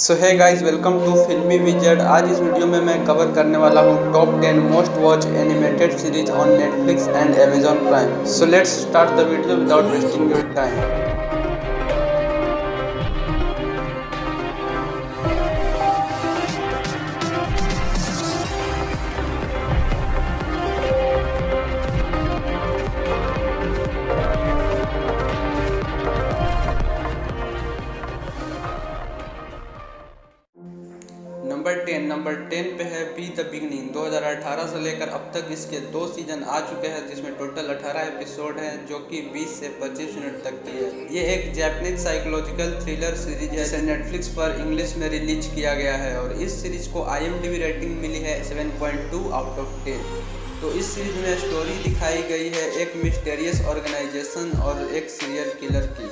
So hey guys, welcome to Filmy wizard. आज इस video में मैं कवर करने वाला हूँ top 10 most watch animated series on Netflix and Amazon Prime. So let's start the video without wasting your time. Number 10 पे है be the beginning. 2018 से लेकर अब तक इसके 2 सीजन आ चुके हैं, जिसमें टोटल 18 एपिसोड हैं जो कि 20 से 25 मिनट तक की है। ये एक जापानीज साइकोलॉजिकल थ्रिलर सीरीज है जिसे नेटफ्लिक्स पर इंग्लिश में रिलीज किया गया है और इस सीरीज को IMDb रेटिंग मिली है 7.2/10। तो इस सीरीज में स्टोरी दिखाई गई है एक मिस्टीरियस ऑर्गेनाइजेशन और एक सीरियल किलर की,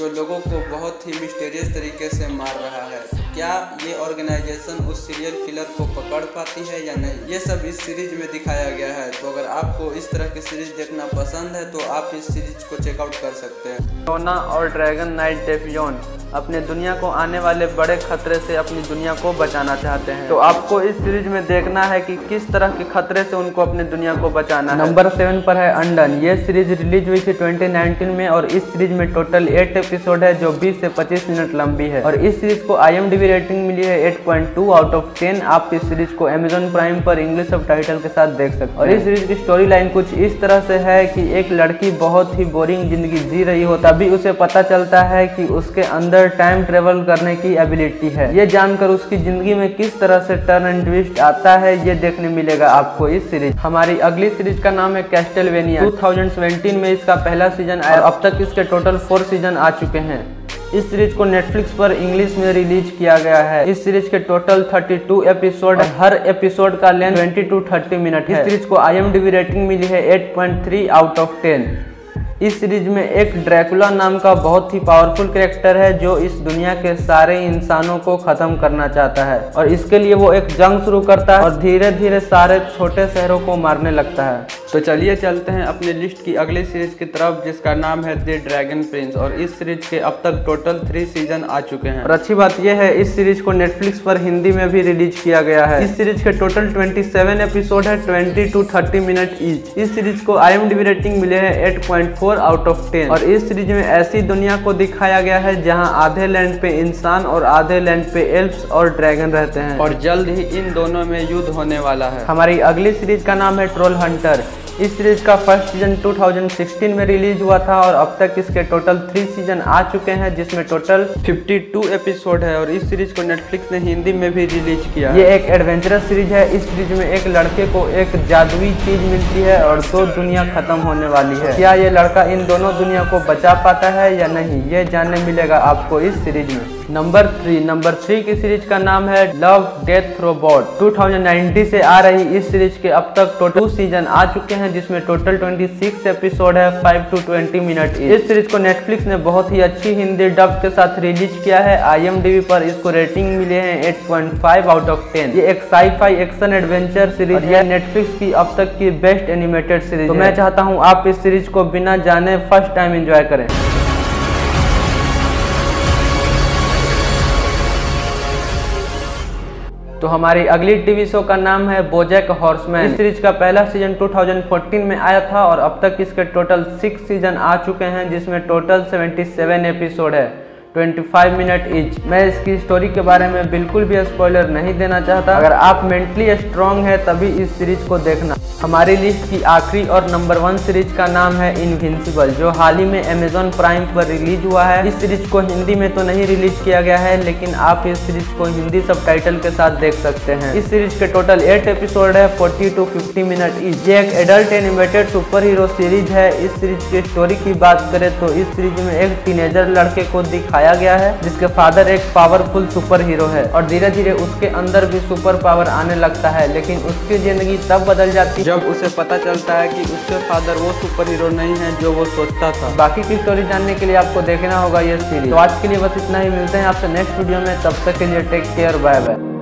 जो लोगों को बहुत ही मिस्टीरियस तरीके से मार रहा है। क्या ये ऑर्गेनाइजेशन उस सीरियल किलर को पकड़ पाती है या नहीं, ये सब इस सीरीज में दिखाया गया है। तो अगर आपको इस तरह की सीरीज देखना पसंद है तो आप इस सीरीज को चेकआउट कर सकते हैं। टोना और ड्रैगन नाइट डेफियन अपनी दुनिया को आने वाले बड़े खतरे से अपनी दुनिया को बचाना चाहते हैं, तो आपको इस सीरीज में देखना है कि किस तरह के खतरे से उनको अपनी दुनिया को बचाना है। नंबर 7 पर है अंडन। ये सीरीज रिलीज हुई थी 2019 में और इस सीरीज में टोटल 8 एपिसोड है जो 20 से 25 मिनट लंबी है और इस सीरीज को IMDb रेटिंग मिली है 8.2/10। आप इस सीरीज को Amazon प्राइम पर इंग्लिश सब टाइटल के साथ देख सकते हैं। और इस सीरीज की स्टोरी लाइन कुछ इस तरह से है कि एक लड़की बहुत ही बोरिंग जिंदगी जी रही हो, तभी उसे पता चलता है कि उसके अंदर टाइम ट्रेवल करने की एबिलिटी है। ये जानकर उसकी जिंदगी में किस तरह से टर्न एंड ट्विस्ट आता है ये देखने मिलेगा आपको इस सीरीज। हमारी अगली सीरीज का नाम है कैस्टलवेनिया। 2017 में इसका पहला सीजन आया। अब तक इसके टोटल 4 सीजन आ चुके हैं। इस सीरीज को नेटफ्लिक्स पर इंग्लिश में रिलीज किया गया है। इस सीरीज के टोटल 32 एपिसोड, हर एपिसोड का लेंथ 20 टू 30 मिनट है। इस सीरीज को IMDb रेटिंग मिली है 8.3/10। इस सीरीज में एक ड्रैकुला नाम का बहुत ही पावरफुल कैरेक्टर है जो इस दुनिया के सारे इंसानों को खत्म करना चाहता है और इसके लिए वो एक जंग शुरू करता है और धीरे धीरे सारे छोटे शहरों को मारने लगता है। तो चलिए चलते हैं अपने लिस्ट की अगली सीरीज की तरफ, जिसका नाम है द ड्रैगन प्रिंस। और इस सीरीज के अब तक टोटल 3 सीजन आ चुके हैं और अच्छी बात यह है इस सीरीज को नेटफ्लिक्स पर हिंदी में भी रिलीज किया गया है। इस सीरीज के टोटल 27 एपिसोड है, 20 टू 30 मिनट ईच। इस सीरीज को IMDb रेटिंग मिले है 8.4/10। और इस सीरीज में ऐसी दुनिया को दिखाया गया है जहाँ आधे लैंड पे इंसान और आधे लैंड पे एल्फ्स और ड्रैगन रहते हैं और जल्द ही इन दोनों में युद्ध होने वाला है। हमारी अगली सीरीज का नाम है ट्रोल हंटर। इस सीरीज का फर्स्ट सीजन 2016 में रिलीज हुआ था और अब तक इसके टोटल 3 सीजन आ चुके हैं, जिसमें टोटल 52 एपिसोड है और इस सीरीज को नेटफ्लिक्स ने हिंदी में भी रिलीज किया। ये एक एडवेंचरस सीरीज है। इस सीरीज में एक लड़के को एक जादुई चीज मिलती है और 2 दुनिया खत्म होने वाली है। क्या ये लड़का इन दोनों दुनिया को बचा पाता है या नहीं, ये जानने मिलेगा आपको इस सीरीज में। नंबर 3 की सीरीज का नाम है लव डेथ रोबोट। 2019 से आ रही इस सीरीज के अब तक टोटल 2 सीजन आ चुके हैं, जिसमें टोटल 26 एपिसोड है, 5 टू 20 मिनट। इस सीरीज को नेटफ्लिक्स ने बहुत ही अच्छी हिंदी डब के साथ रिलीज किया है। IMDb पर इसको रेटिंग मिले हैं 8.5/10। ये एक साईफाई एक्शन एडवेंचर सीरीज है, नेटफ्लिक्स की अब तक की बेस्ट एनिमेटेड सीरीज। तो मैं चाहता हूँ आप इस सीरीज को बिना जाने फर्स्ट टाइम एंजॉय करें। तो हमारी अगली टीवी शो का नाम है बोजैक हॉर्समैन। इस सीरीज का पहला सीजन 2014 में आया था और अब तक इसके टोटल 6 सीजन आ चुके हैं, जिसमें टोटल 77 एपिसोड है, 25 मिनट ईच। मैं इसकी स्टोरी के बारे में बिल्कुल भी स्पॉइलर नहीं देना चाहता। अगर आप मेंटली स्ट्रांग है तभी इस सीरीज को देखना। हमारी लिस्ट की आखिरी और नंबर 1 सीरीज का नाम है इनविंसिबल, जो हाल ही में Amazon प्राइम पर रिलीज हुआ है। इस सीरीज को हिंदी में तो नहीं रिलीज किया गया है, लेकिन आप इस सीरीज को हिंदी सबटाइटल के साथ देख सकते हैं। इस सीरीज के टोटल 8 एपिसोड है, 40 टू 50 मिनट ईच। ये एक adult animated super hero series है। इस सीरीज की स्टोरी की बात करें तो इस सीरीज में एक टीनेजर लड़के को दिखाया गया है जिसके फादर एक पावरफुल सुपर हीरो है और धीरे धीरे उसके अंदर भी सुपर पावर आने लगता है, लेकिन उसकी जिंदगी तब बदल जाती है जब उसे पता चलता है कि उसके फादर वो सुपर हीरो नहीं है जो वो सोचता था। बाकी की स्टोरी जानने के लिए आपको देखना होगा ये सीरीज। तो आज के लिए बस इतना ही, मिलते हैं आपसे नेक्स्ट वीडियो में। तब तक के लिए टेक केयर, बाय बाय।